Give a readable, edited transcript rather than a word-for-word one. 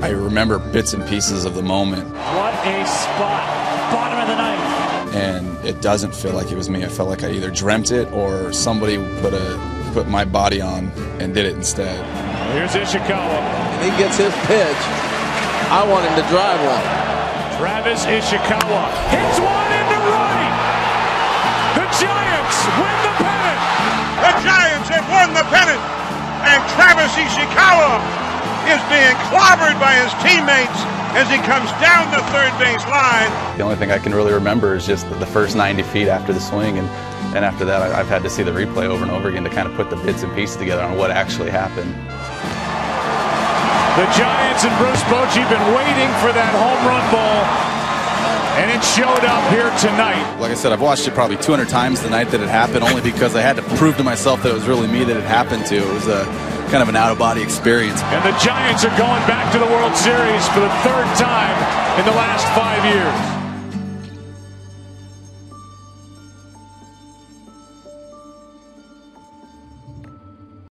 I remember bits and pieces of the moment. What a spot. Bottom of the ninth. And it doesn't feel like it was me. I felt like I either dreamt it or somebody put my body on and did it instead. Here's Ishikawa. And he gets his pitch. I want him to drive one. Travis Ishikawa hits one into right. The Giants win the pennant. The Giants have won the pennant. And Travis Ishikawa is being clobbered by his teammates as he comes down the third base line. The only thing I can really remember is just the first 90 feet after the swing, and after that I've had to see the replay over and over again to kind of put the bits and pieces together on what actually happened. The Giants and Bruce Bochy have been waiting for that home run ball, and it showed up here tonight. Like I said, I've watched it probably 200 times the night that it happened, only because I had to prove to myself that it was really me that it happened to. It was kind of an out-of-body experience. And the Giants are going back to the World Series for the third time in the last 5 years.